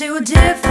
into a different